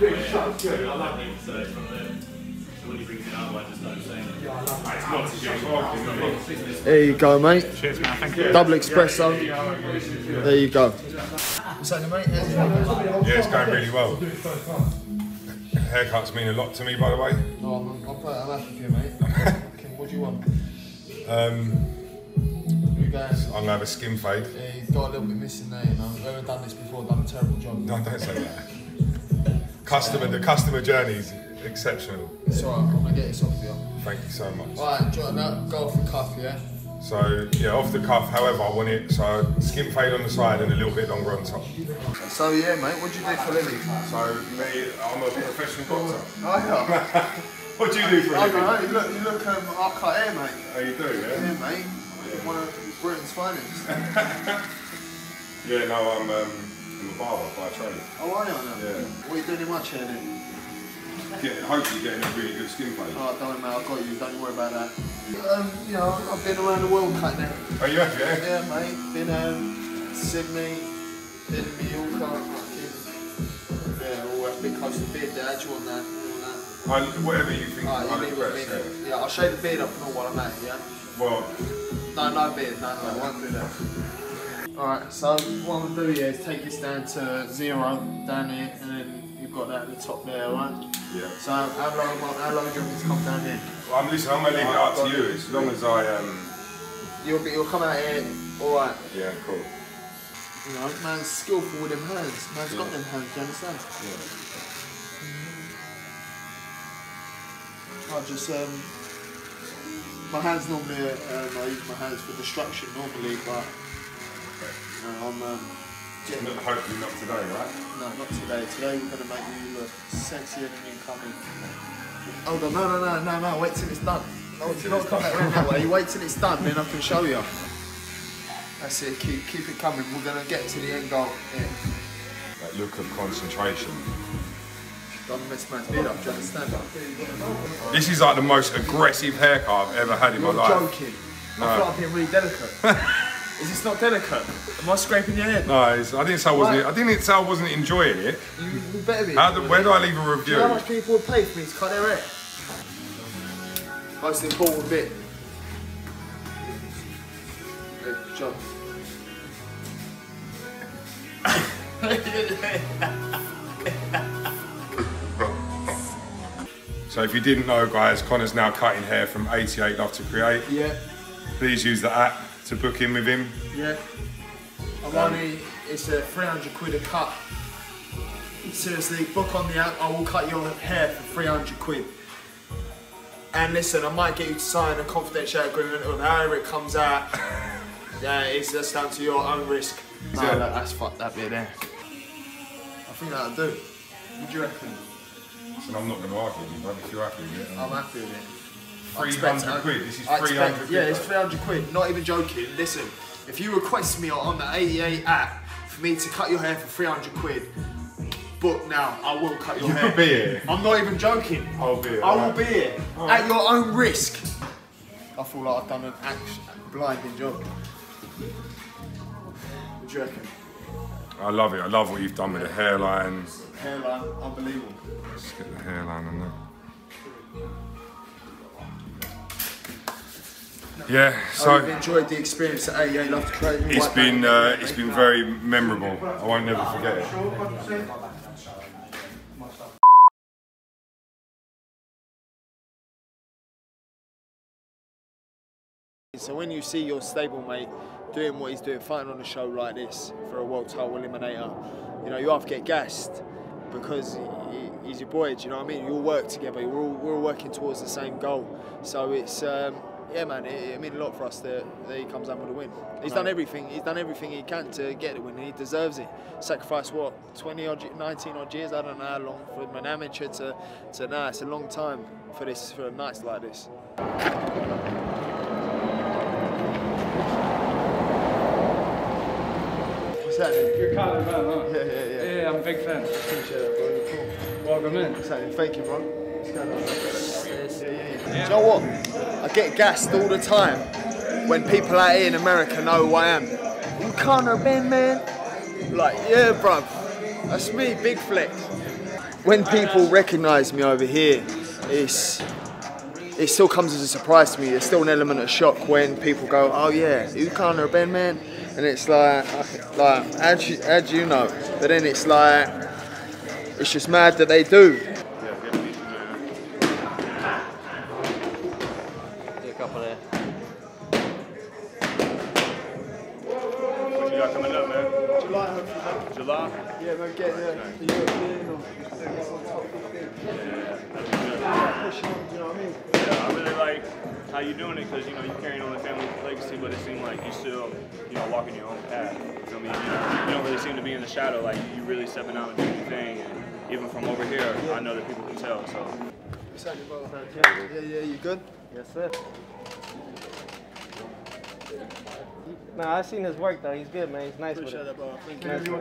There you go, mate. Cheers, man. Thank you. Double espresso. There you go. Yeah, it's going really well. Haircuts mean a lot to me, by the way. No, I'm happy for you, mate. What do you want? I'm going to have a skin fade. Yeah, you've got a little bit missing there, you know. We've never done this before, done a terrible job. No, don't say that. The customer journey's exceptional. It's alright, I'm going to get this off you. Thank you so much. Alright, John, now go off the cuff, yeah? So, yeah, off the cuff, however I want it. So, skin fade on the side and a little bit longer on top. So, yeah, mate, what do you do for a living? So, mate, I'm a professional boxer. Oh, yeah. What do you do for a living? I don't know, you look I cut hair, mate. Oh, you do, yeah? Yeah, mate. Yeah. One of Britain's finest. Yeah, no, I'm a barber by trade. Oh, are you? Yeah. What are you doing in my chair then? Hopefully getting a really good skin fade. Oh, don't worry, mate, I've got you, don't worry about that. You know, I've been around the world cutting hair. Oh, you have, yeah? Yeah, mate. Been Sydney, been Mallorca, fucking. Yeah, all that bit close to the beard there, how do you want that? Whatever you think I look best, yeah. Yeah, I'll shave the beard up and all while I'm at it, yeah? Well... No beard, no, I won't do that. Alright, so what I'm going to do here is take this down to 0, down here, and then you've got that at the top there, right? Yeah. So how long do you want me to come down here? Well, I'm going to leave it up to you, as long as I... You'll come out here, alright? Yeah, cool. You know, man's skillful with them hands. Man's got them hands, do you understand? Yeah. I just... My hands normally, I use my hands for destruction normally, but I'm getting... Hopefully not today, right? No, not today. Today we're going to make you look sexier than you come in. Hold on, no, wait till it's done. Not come back around that way. You wait till it's done, then I can show you. That's it, keep it coming. We're going to get to the end goal. Yeah. That look of concentration. This is like the most aggressive haircut I've ever had in my life. You're joking. No. I feel like I'm being really delicate. Is this not delicate? Am I scraping your head? No, I didn't say I wasn't enjoying it. You better be. Where do I leave a review? Do you know how much people would pay for me to cut their hair? Most important bit. Good job. So if you didn't know, guys, Conor's now cutting hair from 88 Love to Create. Yeah. Please use the app to book in with him. Yeah. It's a 300 quid a cut. Seriously, book on the app. I will cut your hair for 300 quid. And listen, I might get you to sign a confidential agreement on however it comes out. Yeah, it's just down to your own risk. No, look, that's fucked that bit there. I think that'll do. What do you reckon? And I'm not going to argue with you, but if you're happy with it... I'm happy with it. 300 quid, this is 300 quid. Yeah, it's 300 quid, not even joking. Listen, if you request me on the 88 app for me to cut your hair for 300 quid, book now, I will cut your hair. You could be here. I'm not even joking. I'll be here. I will be here, at your own risk. I feel like I've done an blinding job. What do you reckon? I love it. I love what you've done with the hairline. Hairline, unbelievable. Let's get the hairline on there. Yeah, so I've enjoyed the experience at 88 Love to Create. It's been very memorable. I won't never forget it. So when you see your stablemate doing what he's doing, fighting on a show like this for a world title eliminator, you know, you have to get gassed because he's your boy, do you know what I mean? You all work together, we're all working towards the same goal. So it's, yeah man, it means a lot for us that he comes up with a win. He's done everything he can to get the win, and he deserves it. Sacrificed what, 20 odd, 19 odd years, I don't know how long, from an amateur to now, it's a long time for nights like this. You're kind of man, aren't you? Yeah, I'm a big fan. Welcome in. Thank you, bro. Yeah. You know what? I get gassed all the time when people out here in America know who I am. I'm Conor Benn, man. Like, yeah, bro. That's me, Big Flex. When people recognise me over here, it still comes as a surprise to me. There's still an element of shock when people go, oh yeah, you Conor Benn, man? And it's like how do you know? But then it's like, it's just mad that they do. Yeah, a couple there. What do you got coming up, man? July, hopefully. July? Yeah, man, get there. The European or top 15. Yeah. Pushing on, do you know what I mean? Yeah, I really like how you're doing it, because, you know, you're carrying on the family legacy, but it seems like you're still, you know, walking your own path. You know what I mean? You don't really seem to be in the shadow, like you're really stepping out and doing your thing. And even from over here, I know that people can tell, so. What's happening, brother? Yeah, you good? Yes, sir. Nah, I've seen his work, though. He's good, man. He's nice with it. Appreciate that, bro. Thank you.